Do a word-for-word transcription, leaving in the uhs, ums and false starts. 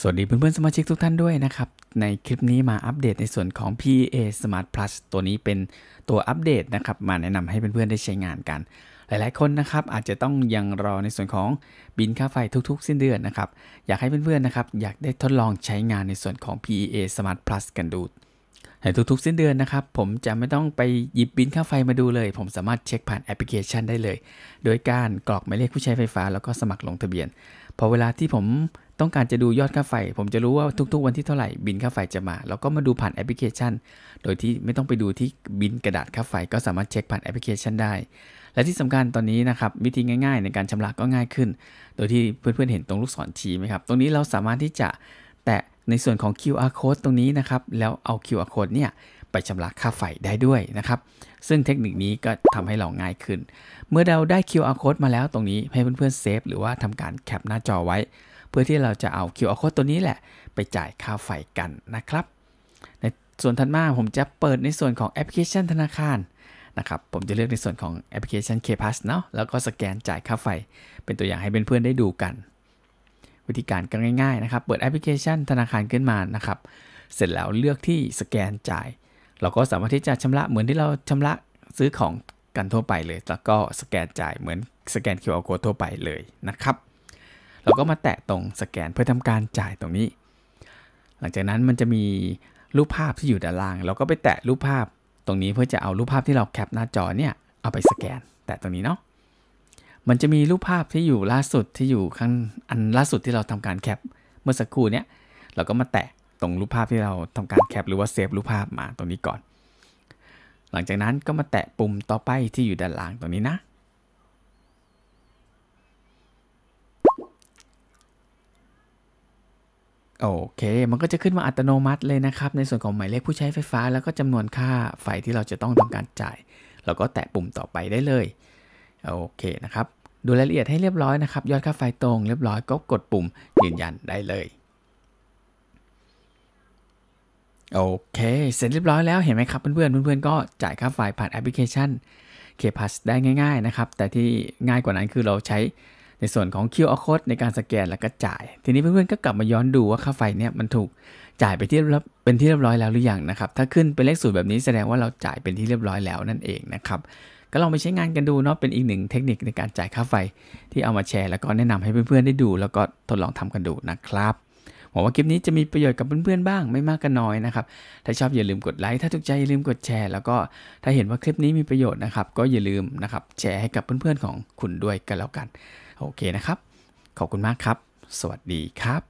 สวัสดีเพื่อนๆสมาชิกทุกท่านด้วยนะครับในคลิปนี้มาอัปเดตในส่วนของ พี อี เอ Smart Plus ตัวนี้เป็นตัวอัปเดตนะครับมาแนะนำให้เพื่อนๆได้ใช้งานกันหลายๆคนนะครับอาจจะต้องยังรอในส่วนของบิลค่าไฟทุกๆสิ้นเดือนนะครับอยากให้เพื่อนๆนะครับอยากได้ทดลองใช้งานในส่วนของ พี อี เอ Smart Plus กันดูในทุกๆสิ้นเดือนนะครับผมจะไม่ต้องไปหยิบบิลค่าไฟมาดูเลยผมสามารถเช็คผ่านแอปพลิเคชันได้เลยโดยการกรอกหมายเลขผู้ใช้ไฟฟ้าแล้วก็สมัครลงทะเบียนพอเวลาที่ผมต้องการจะดูยอดค่าไฟผมจะรู้ว่าทุกๆวันที่เท่าไหร่บิลค่าไฟจะมาแล้วก็มาดูผ่านแอปพลิเคชันโดยที่ไม่ต้องไปดูที่บิลกระดาษค่าไฟก็สามารถเช็คผ่านแอปพลิเคชันได้และที่สำคัญตอนนี้นะครับวิธีง่ายๆในการชำระก็ง่ายขึ้นโดยที่เพื่อนๆเห็นตรงลูกศรชี้ไหมครับตรงนี้เราสามารถที่จะแตะในส่วนของ คิว อาร์ Code ตรงนี้นะครับแล้วเอา คิว อาร์ Code เนี่ยไปชำระค่าไฟได้ด้วยนะครับซึ่งเทคนิคนี้ก็ทำให้เราง่ายขึ้นเมื่อเราได้ คิว อาร์ Code มาแล้วตรงนี้ให้เพื่อนๆเซฟหรือว่าทำการแคปหน้าจอไว้เพื่อที่เราจะเอา คิว อาร์ Code ตัวนี้แหละไปจ่ายค่าไฟกันนะครับในส่วนถัดมาผมจะเปิดในส่วนของแอปพลิเคชันธนาคารนะครับผมจะเลือกในส่วนของแอปพลิเคชัน เค พลัส เนาะแล้วก็สแกนจ่ายค่าไฟเป็นตัวอย่างให้เพื่อนๆได้ดูกันวิธีการก็ง่ายๆนะครับเปิดแอปพลิเคชันธนาคารขึ้นมานะครับเสร็จแล้วเลือกที่สแกนจ่ายเราก็สามารถที่จะชำระเหมือนที่เราชำระซื้อของกันทั่วไปเลยแล้วก็สแกนจ่ายเหมือนสแกน คิว อาร์ Code ทั่วไปเลยนะครับเราก็มาแตะตรงสแกนเพื่อทำการจ่ายตรงนี้หลังจากนั้นมันจะมีรูปภาพที่อยู่ด้านล่างเราก็ไปแตะรูปภาพตรงนี้เพื่อจะเอารูปภาพที่เราแคปหน้าจอเนี่ยเอาไปสแกนแตะตรงนี้เนาะมันจะมีรูปภาพที่อยู่ล่าสุดที่อยู่ข้างอันล่าสุดที่เราทำการแคปเมื่อสักครู่เนี้ยเราก็มาแตะตรงรูปภาพที่เราทำการแคปหรือว่าเซฟรูปภาพมาตรงนี้ก่อนหลังจากนั้นก็มาแตะปุ่มต่อไปที่อยู่ด้านล่างตรงนี้นะโอเคมันก็จะขึ้นมาอัตโนมัติเลยนะครับในส่วนของหมายเลขผู้ใช้ไฟฟ้าแล้วก็จำนวนค่าไฟที่เราจะต้องทำการจ่ายเราก็แตะปุ่มต่อไปได้เลยโอเคนะครับดูรายละเอียดให้เรียบร้อยนะครับยอดค่าไฟตรงเรียบร้อยก็กดปุ่มยืนยันได้เลยโอเคเสร็จเรียบร้อยแล้วเห็นไหมครับเพื่อนๆเพื่อนๆก็จ่ายค่าไฟผ่านแอปพลิเคชัน เค พลัส ได้ง่ายๆนะครับแต่ที่ง่ายกว่านั้นคือเราใช้ในส่วนของ คิว อาร์ Code ในการสแกนแล้วก็จ่ายทีนี้เพื่อนๆก็กลับมาย้อนดูว่าค่าไฟเนี่ยมันถูกจ่ายไปที่เป็นที่เรียบร้อยแล้วหรือยังนะครับถ้าขึ้นเป็นเลขศูนย์แบบนี้แสดงว่าเราจ่ายเป็นที่เรียบร้อยแล้วนั่นเองนะครับก็ลองไปใช้งานกันดูเนาะเป็นอีกหนึ่งเทคนิคในการจ่ายค่าไฟที่เอามาแชร์แล้วก็แนะนำให้เพื่อนๆได้ดูแล้วก็ทดลองทำกันดูนะครับหวังว่าคลิปนี้จะมีประโยชน์กับเพื่อนๆบ้างไม่มากก็น้อยนะครับถ้าชอบอย่าลืมกดไลค์ถ้าถูกใจอย่าลืมกดแชร์แล้วก็ถ้าเห็นว่าคลิปนี้มีประโยชน์นะครับก็อย่าลืมนะครับแชร์ให้กับเพื่อนๆของคุณด้วยกันแล้วกันโอเคนะครับขอบคุณมากครับสวัสดีครับ